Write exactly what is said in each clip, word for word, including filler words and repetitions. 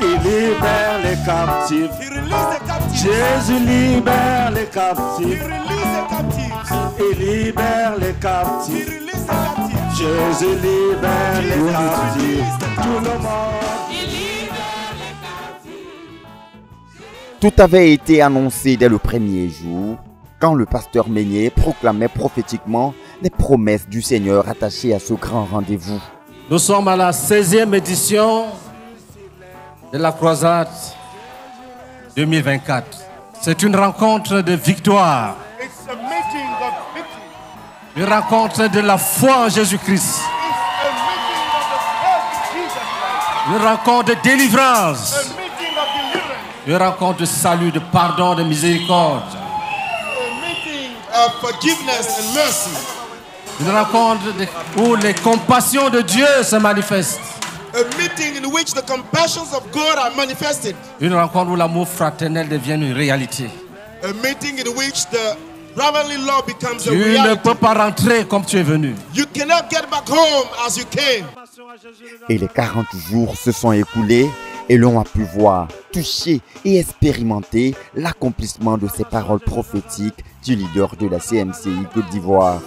Il libère les captifs. Il release les captifs. Jésus libère les captifs. Il release les captifs. Il libère les captifs. Il release les captifs. Jésus libère les captifs. Tout le monde. Il libère les captifs. Tout avait été annoncé dès le premier jour, quand le pasteur Meunier proclamait prophétiquement les promesses du Seigneur attachées à ce grand rendez-vous. Nous sommes à la seizième édition de la croisade deux mille vingt-quatre. C'est une rencontre de victoire, une rencontre de la foi en Jésus-Christ, une rencontre de délivrance, une rencontre de salut, de pardon, de miséricorde. Une rencontre où les compassions de Dieu se manifestent. Une rencontre où l'amour fraternel devient une réalité. Tu ne peux pas rentrer comme tu es venu. Et les quarante jours se sont écoulés et l'on a pu voir, toucher et expérimenter l'accomplissement de ces paroles prophétiques du leader de la C M C I Côte d'Ivoire.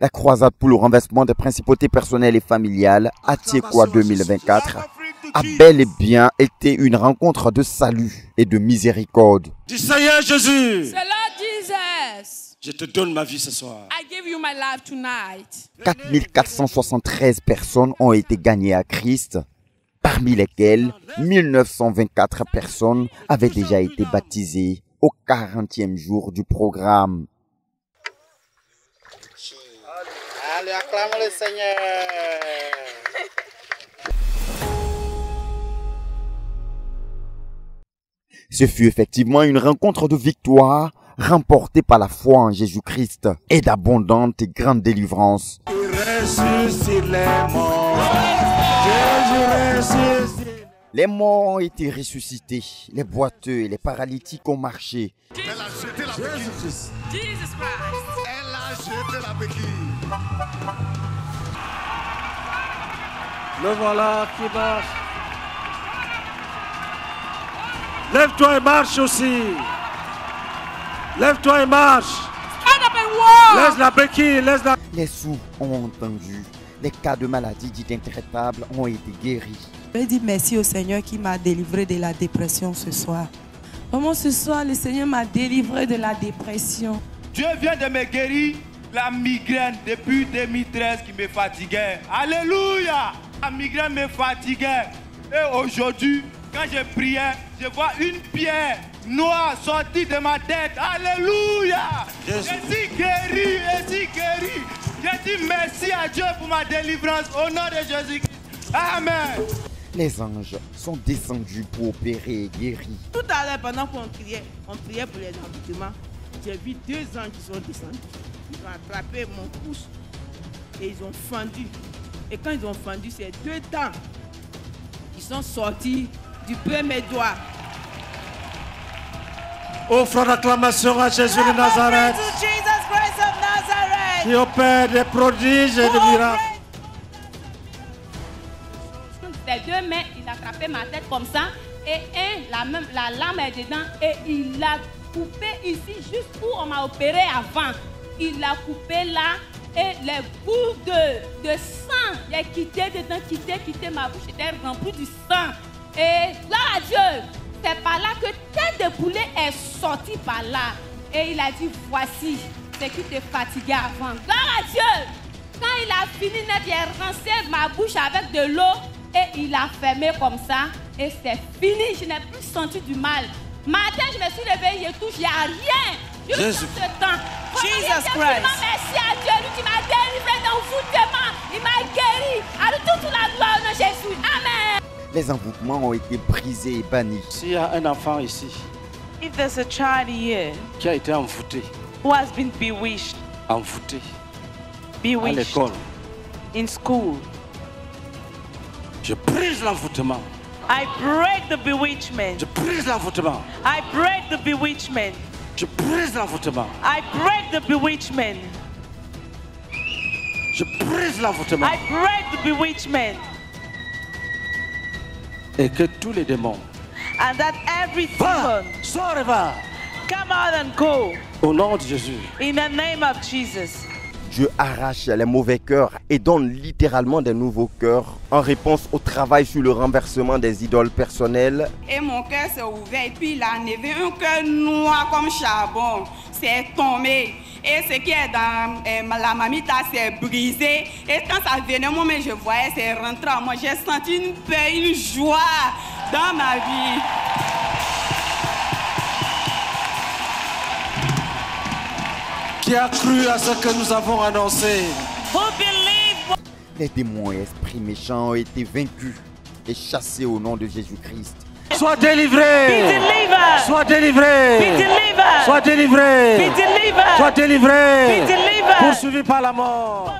La croisade pour le renversement des principautés personnelles et familiales, Atiékoua deux mille vingt-quatre, a bel et bien été une rencontre de salut et de miséricorde. Du Seigneur Jésus. C'est là Jésus. Je te donne ma vie ce soir. I give you my life tonight. quatre mille quatre cent soixante-treize personnes ont été gagnées à Christ, parmi lesquelles mille neuf cent vingt-quatre personnes avaient déjà été baptisées au quarantième jour du programme. Allez, acclamons le Seigneur. Ce fut effectivement une rencontre de victoire, remporté par la foi en Jésus-Christ et d'abondante et grande délivrance. Les morts ont été ressuscités, les boiteux et les paralytiques ont marché. Elle a jeté la béquille. Elle a jeté la béquille. Le voilà qui marche. Lève-toi et marche aussi. Lève-toi et marche. Laisse la béquille, laisse la... Les sourds ont entendu. Les cas de maladies dites intraitables ont été guéris. Je dis merci au Seigneur qui m'a délivré de la dépression ce soir. Vraiment ce soir, le Seigneur m'a délivré de la dépression. Dieu vient de me guérir la migraine depuis deux mille treize qui me fatiguait. Alléluia. La migraine me fatiguait. Et aujourd'hui, quand je priais, je vois une pierre noir sorti de ma tête. Alléluia. Je suis guéri, je suis guéri. Je dis merci à Dieu pour ma délivrance au nom de Jésus-Christ. Amen. Les anges sont descendus pour opérer et guérir. Tout à l'heure, pendant qu'on criait, on priait pour les envoûtements. J'ai vu deux anges qui sont descendus. Ils ont attrapé mon pouce et ils ont fendu. Et quand ils ont fendu, ces deux dents, ils sont sortis du premier doigt. Offre l'acclamation à Jésus de Nazareth, qui opère des prodiges et des miracles. Des deux mains, il a attrapé ma tête comme ça, et un, la, même, la lame est dedans, et il l'a coupé ici, juste où on m'a opéré avant. Il l'a coupé là, et les bouts de, de sang, il a quitté dedans, quitté, quitté ma bouche, j'étais rempli du sang. Et là, Dieu, c'est par là que tête de poulet est sortie par là. Et il a dit, voici ce qui te fatiguait avant. Gloire à Dieu! Quand il a fini, il a rincé ma bouche avec de l'eau et il a fermé comme ça. Et c'est fini, je n'ai plus senti du mal. Matin, je me suis réveillée, je touche, il n'y a rien. Juste ce temps. Jesus Christ. Merci à Dieu, lui qui m'a délivré d'un voûtement. Il m'a guéri. À toute la gloire de Jésus. Amen. Les envoûtements ont été brisés et bannis. S'il y a un enfant ici If there's a child here, qui a été envoûté, who has been bewitched, envoûté bewitched, à l'école, in school, je brise l'envoûtement. I break the bewitchment. Je brise l'envoûtement. I break the bewitchment. Je brise l'envoûtement. I break the bewitchment. Je brise l'envoûtement. I break the bewitchment. Et que tous les démons. And that every demon. Sors, va. Come out and go. Au nom de Jésus. In the name of Jesus. Dieu arrache les mauvais cœurs et donne littéralement des nouveaux cœurs en réponse au travail sur le renversement des idoles personnelles. Et mon cœur s'est ouvert et puis il a enlevé un cœur noir comme charbon. C'est tombé. Et ce qui est dans euh, la mamita s'est brisé. Et quand ça venait, moi je voyais, c'est rentré en moi. J'ai senti une paix, une joie dans ma vie. Qui a cru à ce que nous avons annoncé? Les démons et esprits méchants ont été vaincus et chassés au nom de Jésus-Christ. Sois délivré. Sois délivré. Sois délivré. Sois délivré. Poursuivi par la mort.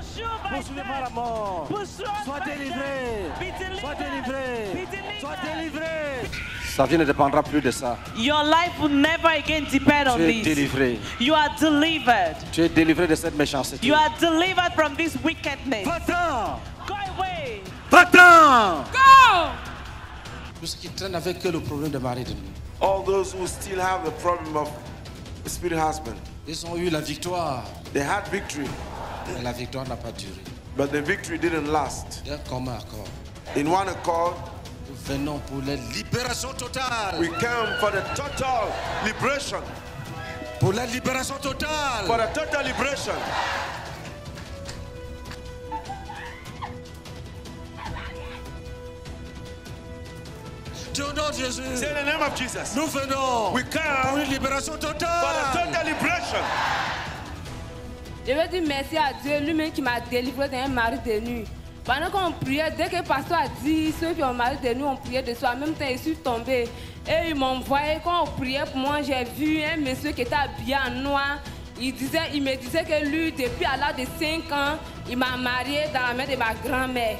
Poursuivi par la mort. Sois délivré. Sois délivré. Sois délivré. Ta vie ne dépendra plus de ça. Your life will never again depend on this. Tu es délivré. You are delivered. Tu es délivré de cette méchanceté. You are delivered from this wickedness. Va-t'en. Go away. Va-t'en. Go. Tout ce qui traîne avec eux le problème de mari et de nous. All those who still have the problem of spirit husband. Ils ont eu la victoire. They had victory. Mais la victoire n'a pas duré. But the victory didn't last. D'un commun accord. In one accord. Nous venons pour la libération totale. We come for the total liberation. Pour la libération totale. For the total liberation. Au nom de Jésus. C'est le nom de Jésus. Nous venons. We come pour une libération totale. For the total liberation. Je veux dire merci à Dieu, lui-même qui m'a délivré d'un mari de nuit. Pendant qu'on priait, dès que le pasteur a dit, ceux qui ont mari de nous, on priait de soi. En même temps, ils sont tombés. Et ils m'ont envoyé, quand on priait pour moi, j'ai vu un monsieur qui était habillé en noir. Il, disait, il me disait que lui, depuis à l'âge de cinq ans, il m'a marié dans la main de ma grand-mère.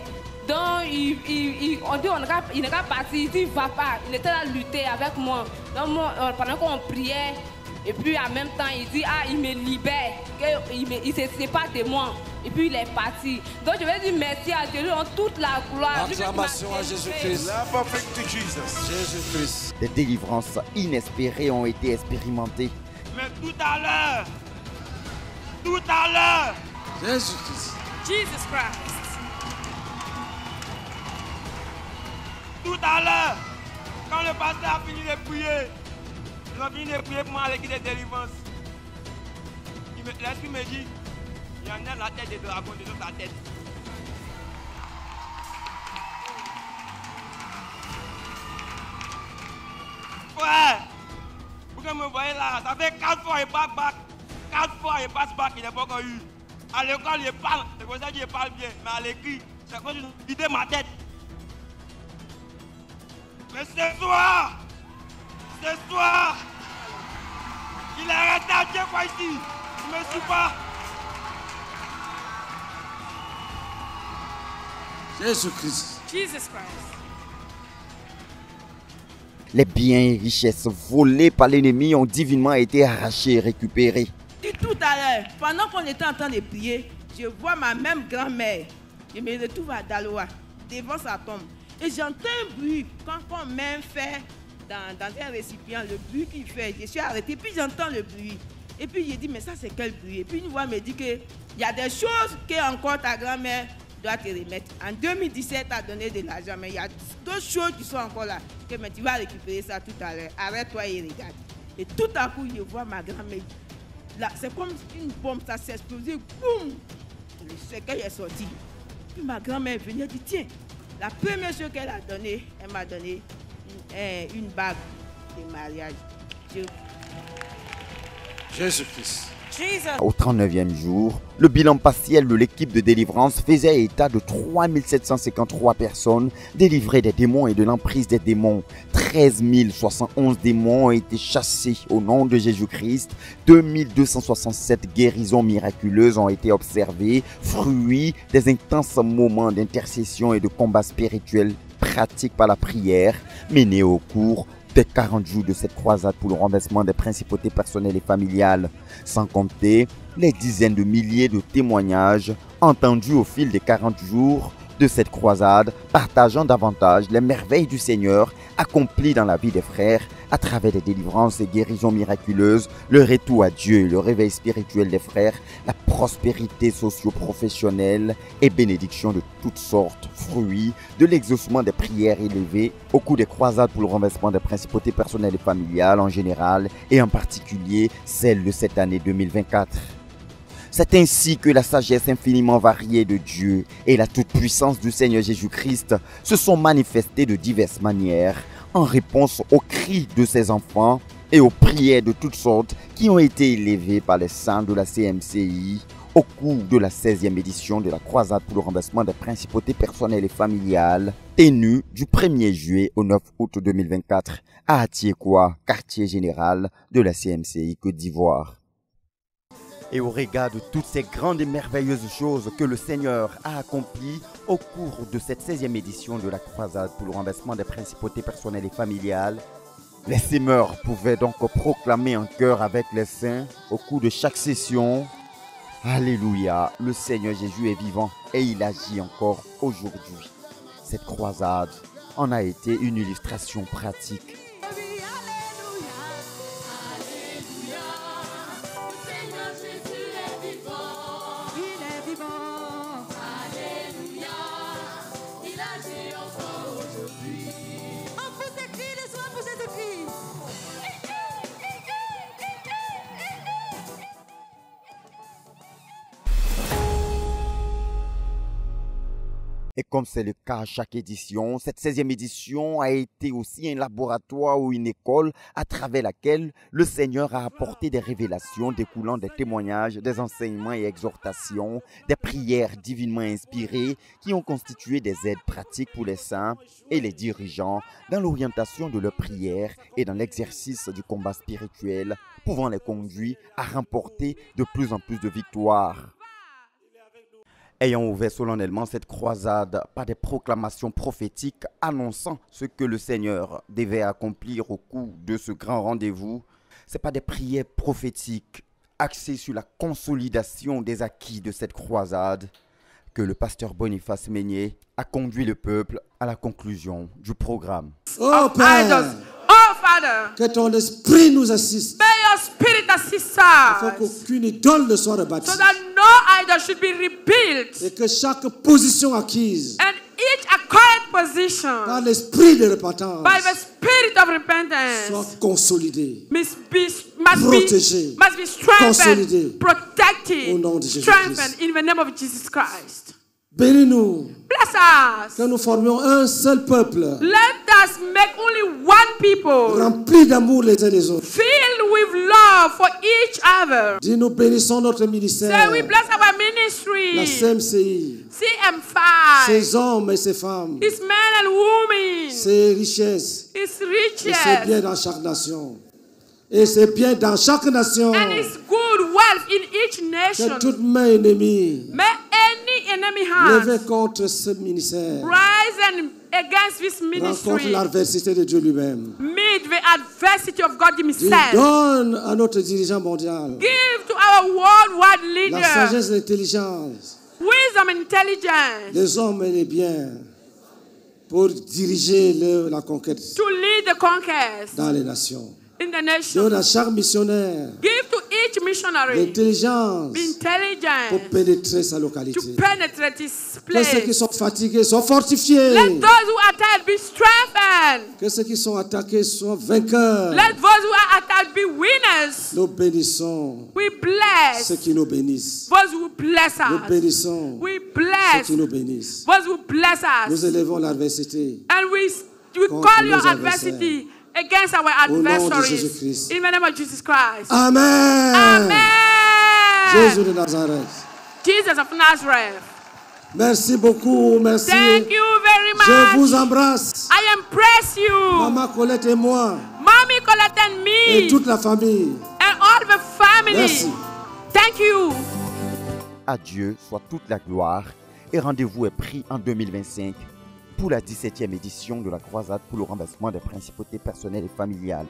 Donc, il, il, il, on dit, il n'est pas parti, il dit, va pas. Il était là à lutter avec moi. Donc, moi, pendant qu'on priait, et puis en même temps, il dit, ah, il me libère, il ne se sépare de moi. Et puis il est parti. Donc je vais dire merci à Dieu en toute la gloire. Acclamation à Jésus-Christ. Jésus-Christ. Des délivrances inespérées ont été expérimentées. Mais tout à l'heure, tout à l'heure, Jésus-Christ. Jesus Christ. Tout à l'heure, quand le pasteur a fini de prier, il a fini de prier pour moi à l'équipe de délivrance. L'esprit me dit. Il y en a la tête des dragons, des autres la tête. Ouais! Vous me voyez là, ça fait quatre fois et back back. Quatre fois et passe back, il n'est pas encore eu. À l'école, il parle, c'est pour ça qu'il parle bien. Mais à l'écrit, c'est comme il dit ma tête. Mais ce soir, ce soir, il est resté à Dieu quoi ici. Je ne me suis pas. Jésus-Christ. Les biens et richesses volés par l'ennemi ont divinement été arrachés et récupérés. Et tout à l'heure, pendant qu'on était en train de prier, je vois ma même grand-mère. Je me retrouve à Daloa, devant sa tombe. Et j'entends un bruit. Quand on met un fer dans, dans un récipient, le bruit qu'il fait, je suis arrêtée. Puis j'entends le bruit. Et puis je dis, mais ça c'est quel bruit? Et puis une voix me dit qu'il y a des choses qu'encore ta grand-mère doit te remettre. En deux mille dix-sept, tu as donné de l'argent, mais il y a d'autres choses qui sont encore là. Que, mais tu vas récupérer ça tout à l'heure. Arrête-toi et regarde. Et tout à coup, je vois ma grand-mère. C'est comme une bombe, ça s'est explosé. Boum! Le secret est sorti. Puis ma grand-mère est venue et dit, tiens, la première chose qu'elle a donnée, elle m'a donné une, euh, une bague de mariage. Je... Jésus-Christ. Au trente-neuvième jour, le bilan partiel de l'équipe de délivrance faisait état de trois mille sept cent cinquante-trois personnes délivrées des démons et de l'emprise des démons. treize mille soixante et onze démons ont été chassés au nom de Jésus-Christ. deux mille deux cent soixante-sept guérisons miraculeuses ont été observées, fruits des intenses moments d'intercession et de combat spirituel pratiques par la prière menés au cours des quarante jours de cette croisade pour le renversement des principautés personnelles et familiales, sans compter les dizaines de milliers de témoignages entendus au fil des quarante jours de cette croisade, partageant davantage les merveilles du Seigneur accomplies dans la vie des frères à travers des délivrances et guérisons miraculeuses, le retour à Dieu, le réveil spirituel des frères, la prospérité socio-professionnelle et bénédiction de toutes sortes, fruits de l'exaucement des prières élevées au cours des croisades pour le renversement des principautés personnelles et familiales en général et en particulier celle de cette année deux mille vingt-quatre. C'est ainsi que la sagesse infiniment variée de Dieu et la toute-puissance du Seigneur Jésus-Christ se sont manifestées de diverses manières en réponse aux cris de ses enfants et aux prières de toutes sortes qui ont été élevées par les saints de la C M C I au cours de la seizième édition de la croisade pour le renversement des principautés personnelles et familiales tenue du premier juillet au neuf août deux mille vingt-quatre à Atiékoua, quartier général de la C M C I Côte d'Ivoire. Et au regard de toutes ces grandes et merveilleuses choses que le Seigneur a accomplies au cours de cette seizième édition de la croisade pour le renversement des principautés personnelles et familiales, les semeurs pouvaient donc proclamer en chœur avec les saints au cours de chaque session « Alléluia, le Seigneur Jésus est vivant et il agit encore aujourd'hui ». Cette croisade en a été une illustration pratique. Et comme c'est le cas à chaque édition, cette seizième édition a été aussi un laboratoire ou une école à travers laquelle le Seigneur a apporté des révélations découlant des témoignages, des enseignements et exhortations, des prières divinement inspirées qui ont constitué des aides pratiques pour les saints et les dirigeants dans l'orientation de leurs prières et dans l'exercice du combat spirituel, pouvant les conduire à remporter de plus en plus de victoires. Ayant ouvert solennellement cette croisade par des proclamations prophétiques annonçant ce que le Seigneur devait accomplir au cours de ce grand rendez-vous, c'est par des prières prophétiques axées sur la consolidation des acquis de cette croisade que le pasteur Boniface Meignet a conduit le peuple à la conclusion du programme. Oh Père, oh Father, que ton esprit nous assiste. Il faut qu'aucune idole ne soit rebâtie. So that no idol should be rebuilt. Et que chaque position acquise and each acquired position par l'esprit de repentance by the spirit of repentance soit consolidée, must be, must protégée, be, must be strengthened, protected, au nom de Jésus strengthened Christ. In the name of Jesus Christ. Bénis-nous. Bless us. Que nous formions un seul peuple. Let us make only one people. Remplis d'amour les uns les autres. Filled with love for each other. Dis nous bénissons notre ministère. So we bless our ministry. La C M C I. C M C I. Ces hommes et ces femmes. These men and women. Ces richesses. His riches. Et ces biens dans chaque nation. Et c'est bien dans chaque nation. And it's good wealth in each nation. Que toute main ennemie. Mais levez contre ce ministère. Rise and against this ministry. Rencontre l'adversité de Dieu lui-même. Meet the adversity of God himself. Donne à notre dirigeant mondial. Give to our worldwide leader. La sagesse, l'intelligence. Wisdom and intelligence. Les hommes et les biens pour diriger le, la conquête. To lead the conquest. Dans les nations. In the nation. Donne à chaque missionnaire. Give to each missionary. L'intelligence. Pour pénétrer sa localité. To penetrate his place. Que ceux qui sont fatigués soient fortifiés. Let those who are tired be strengthened. Que ceux qui sont attaqués soient vainqueurs. Let those who are attacked be winners. Nous bénissons. We bless. Ceux qui nous bénissent. Those who bless us. Nous bénissons. We bless. Ceux qui nous bénissent. Those who bless us. Nous élevons l'adversité. And we we call your adversity. Against our adversaries. In the name of Jesus Christ. Amen. Amen. Jésus de Nazareth. Jesus of Nazareth. Merci beaucoup, merci. Thank you very much. Je vous embrasse. I embrace you. Maman Colette et moi. Maman Colette and me. Et toute la famille. And all the family. Merci. Thank you. À Dieu soit toute la gloire et rendez-vous est pris en deux mille vingt-cinq. Pour la dix-septième édition de la croisade pour le renversement des principautés personnelles et familiales.